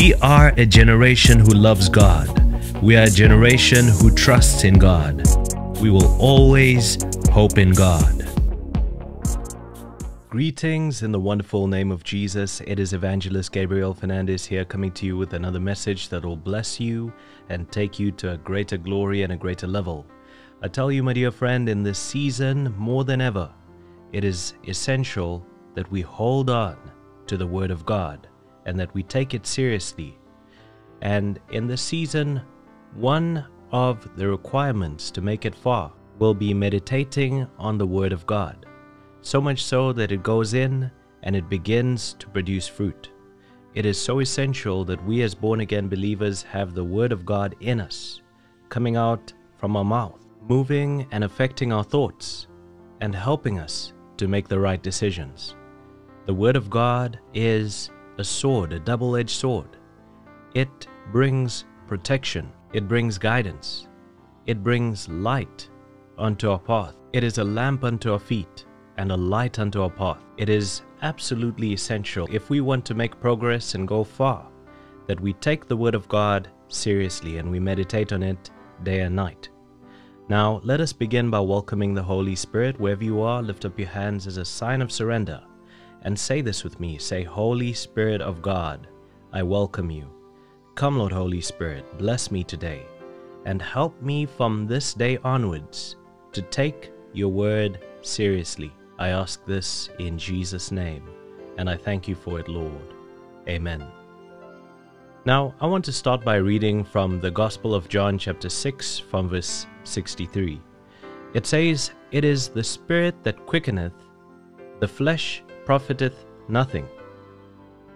We are a generation who loves God. We are a generation who trusts in God. We will always hope in God. Greetings in the wonderful name of Jesus. It is Evangelist Gabriel Fernandez here, coming to you with another message that will bless you and take you to a greater glory and a greater level. I tell you, my dear friend, in this season, more than ever, it is essential that we hold on to the Word of God and that we take it seriously. And in this season, one of the requirements to make it far will be meditating on the Word of God, so much so that it goes in and it begins to produce fruit. It is so essential that we as born-again believers have the Word of God in us, coming out from our mouth, moving and affecting our thoughts, and helping us to make the right decisions. The Word of God is a sword, a double-edged sword. It brings protection, it brings guidance, it brings light unto our path. It is a lamp unto our feet and a light unto our path. It is absolutely essential, if we want to make progress and go far, that we take the Word of God seriously and we meditate on it day and night. Now, let us begin by welcoming the Holy Spirit. Wherever you are, lift up your hands as a sign of surrender and say this with me. Say, Holy Spirit of God, I welcome you. Come, Lord Holy Spirit, bless me today and help me from this day onwards to take your word seriously. I ask this in Jesus' name, and I thank you for it, Lord. Amen. Now, I want to start by reading from the Gospel of John chapter 6 from verse 63. It says, "It is the Spirit that quickeneth, the flesh profiteth nothing.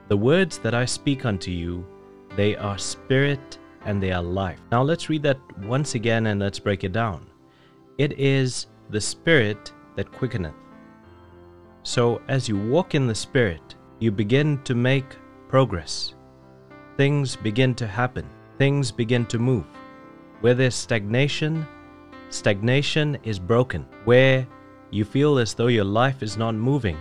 The words that I speak unto you, they are spirit and they are life." Now let's read that once again and let's break it down. It is the Spirit that quickeneth. So as you walk in the Spirit, you begin to make progress. Things begin to happen. Things begin to move. Where there's stagnation, stagnation is broken. Where you feel as though your life is not moving,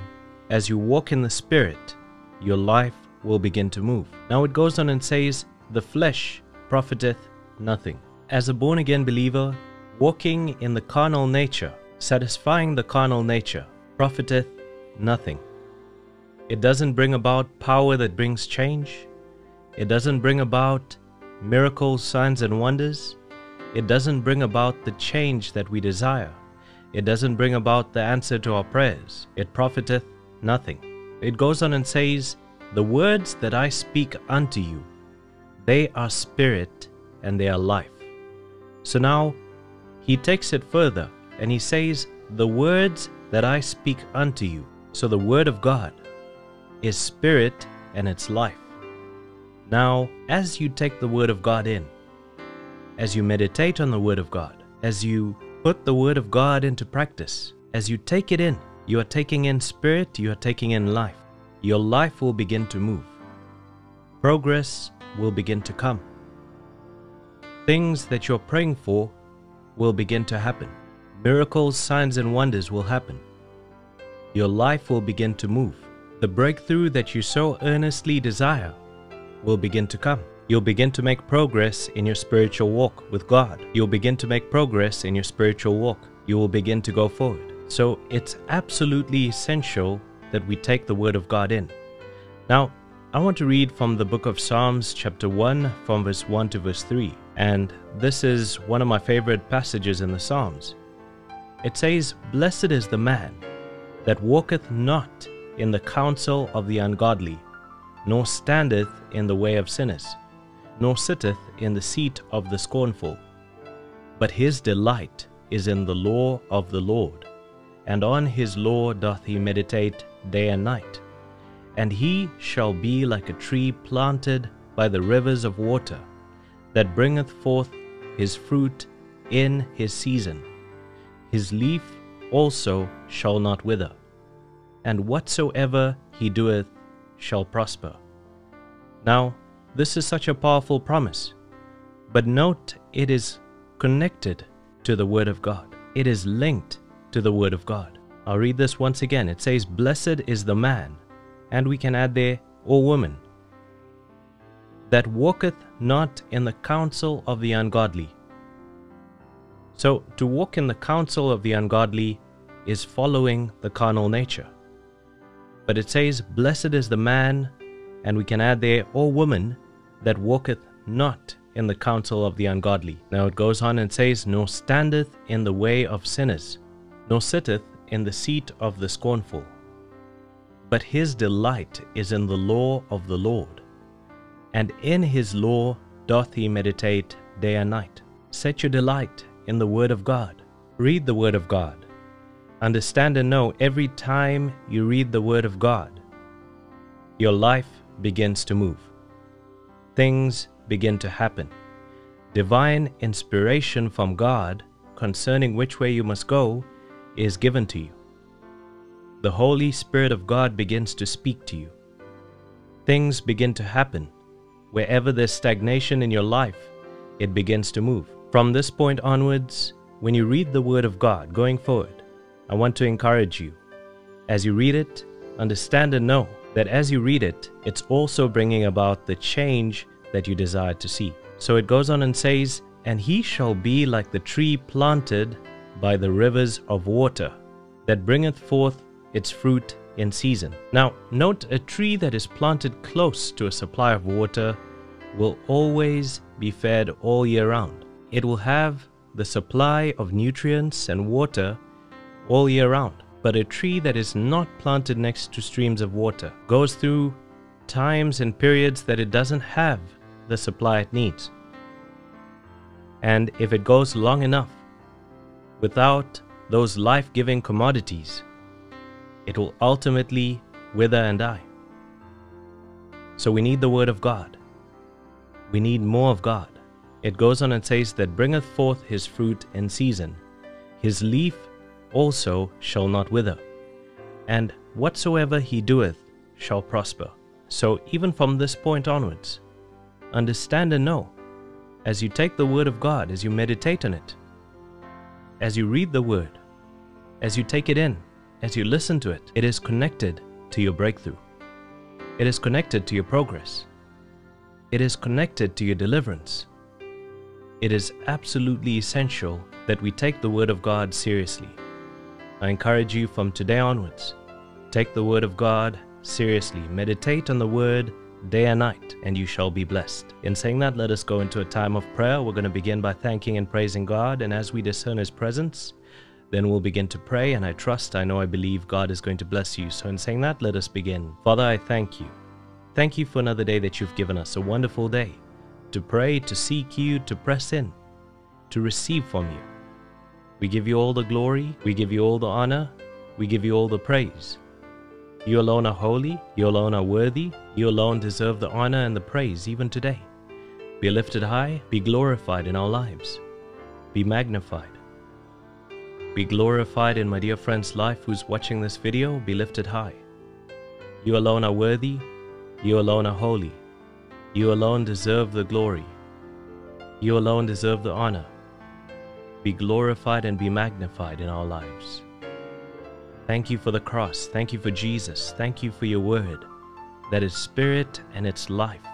as you walk in the Spirit, your life will begin to move. Now it goes on and says, "The flesh profiteth nothing." As a born-again believer, walking in the carnal nature, satisfying the carnal nature, profiteth nothing. It doesn't bring about power that brings change. It doesn't bring about miracles, signs, and wonders. It doesn't bring about the change that we desire. It doesn't bring about the answer to our prayers. It profiteth nothing. It goes on and says, "The words that I speak unto you, they are spirit and they are life." So now he takes it further and he says, "The words that I speak unto you." So the Word of God is spirit and it's life. Now, as you take the Word of God in, as you meditate on the Word of God, as you put the Word of God into practice, as you take it in, you are taking in spirit, you are taking in life. Your life will begin to move. Progress will begin to come. Things that you're praying for will begin to happen. Miracles, signs, and wonders will happen. Your life will begin to move. The breakthrough that you so earnestly desire will begin to come. You'll begin to make progress in your spiritual walk with God. You'll begin to make progress in your spiritual walk. You will begin to go forward. So it's absolutely essential that we take the Word of God in. Now, I want to read from the book of Psalms chapter 1 from verse 1 to verse 3. And this is one of my favorite passages in the Psalms. It says, "Blessed is the man that walketh not in the counsel of the ungodly, nor standeth in the way of sinners, nor sitteth in the seat of the scornful. But his delight is in the law of the Lord, and on his law doth he meditate day and night. And he shall be like a tree planted by the rivers of water, that bringeth forth his fruit in his season. His leaf also shall not wither, and whatsoever he doeth shall prosper." Now, this is such a powerful promise, but note it is connected to the Word of God. It is linked to the Word of God. I'll read this once again. It says, "Blessed is the man," and we can add there, "or woman that walketh not in the counsel of the ungodly. So to walk in the counsel of the ungodly is following the carnal nature. But it says, blessed is the man, and we can add there, or woman, that walketh not in the counsel of the ungodly. Now it goes on and says, nor standeth in the way of sinners, nor sitteth in the seat of the scornful. But his delight is in the law of the Lord, and in his law doth he meditate day and night. Set your delight in the Word of God. Read the Word of God. Understand and know every time you read the Word of God, your life begins to move. Things begin to happen. Divine inspiration from God concerning which way you must go is given to you. The Holy Spirit of God begins to speak to you. Things begin to happen. Wherever there's stagnation in your life, it begins to move. From this point onwards, when you read the Word of God going forward, I want to encourage you. As you read it, understand and know that as you read it, it's also bringing about the change that you desire to see. So it goes on and says, and he shall be like the tree planted by the rivers of water, that bringeth forth its fruit in season. Now, note, a tree that is planted close to a supply of water will always be fed all year round. It will have the supply of nutrients and water all year round. But a tree that is not planted next to streams of water goes through times and periods that it doesn't have the supply it needs. And if it goes long enough without those life-giving commodities, it will ultimately wither and die. So we need the Word of God. We need more of God. It goes on and says, that bringeth forth his fruit in season. His leaf also shall not wither. And whatsoever he doeth shall prosper. So even from this point onwards, understand and know, as you take the Word of God, as you meditate on it, as you read the Word, as you take it in, as you listen to it, it is connected to your breakthrough. It is connected to your progress. It is connected to your deliverance. It is absolutely essential that we take the Word of God seriously. I encourage you from today onwards, take the Word of God seriously. Meditate on the Word day and night, and you shall be blessed. In saying that, let us go into a time of prayer. We're going to begin by thanking and praising God, and as we discern His presence, then we'll begin to pray, and I trust, I know, I believe God is going to bless you. So in saying that, let us begin. Father, I thank you. Thank you for another day that you've given us, a wonderful day to pray, to seek you, to press in, to receive from you. We give you all the glory, we give you all the honor, we give you all the praise. You alone are holy, you alone are worthy, you alone deserve the honor and the praise even today. Be lifted high, be glorified in our lives, be magnified. Be glorified in my dear friend's life who's watching this video, be lifted high. You alone are worthy, you alone are holy, you alone deserve the glory, you alone deserve the honor. Be glorified and be magnified in our lives. Thank you for the cross, thank you for Jesus, thank you for your Word that is spirit and it's life,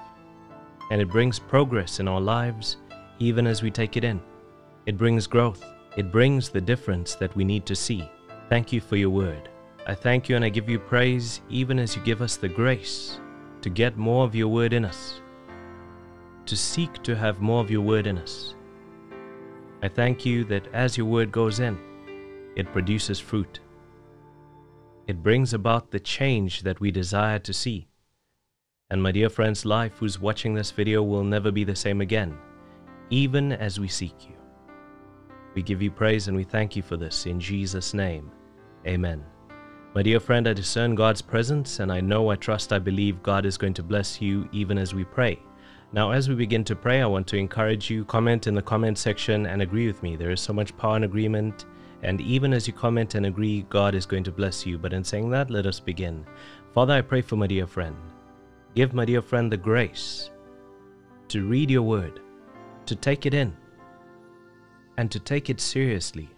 and it brings progress in our lives even as we take it in. It brings growth. It brings the difference that we need to see. Thank you for your Word. I thank you and I give you praise even as you give us the grace to get more of your Word in us, to seek to have more of your Word in us. I thank you that as your Word goes in, it produces fruit. It brings about the change that we desire to see. And my dear friend's life who's watching this video will never be the same again, even as we seek you. We give you praise and we thank you for this in Jesus' name. Amen. My dear friend, I discern God's presence, and I know, I trust, I believe God is going to bless you even as we pray. Now, as we begin to pray, I want to encourage you, comment in the comment section and agree with me. There is so much power in agreement, and even as you comment and agree, God is going to bless you. But in saying that, let us begin. Father, I pray for my dear friend. Give my dear friend the grace to read your Word, to take it in, and to take it seriously.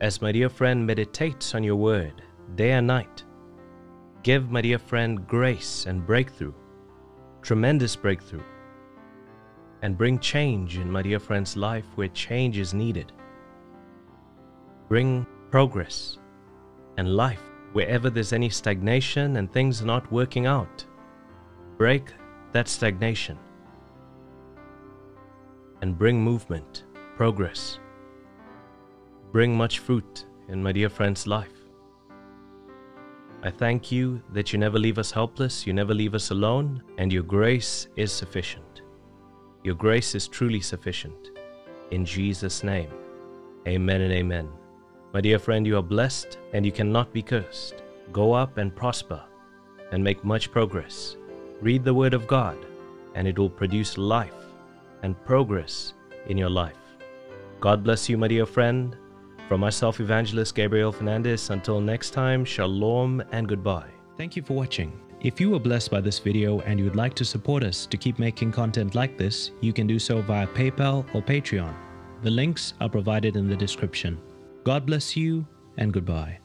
As my dear friend meditates on your Word day and night, give my dear friend grace and breakthrough, tremendous breakthrough and bring change in my dear friend's life where change is needed. Bring progress and life wherever there's any stagnation and things not working out. Break that stagnation and bring movement, progress. Bring much fruit in my dear friend's life. I thank you that you never leave us helpless, you never leave us alone, and your grace is sufficient. Your grace is truly sufficient. In Jesus' name, amen and amen. My dear friend, you are blessed and you cannot be cursed. Go up and prosper and make much progress. Read the Word of God and it will produce life and progress in your life. God bless you, my dear friend. From myself, Evangelist Gabriel Fernandez, until next time, shalom and goodbye. Thank you for watching. If you were blessed by this video and you would like to support us to keep making content like this, you can do so via PayPal or Patreon. The links are provided in the description. God bless you and goodbye.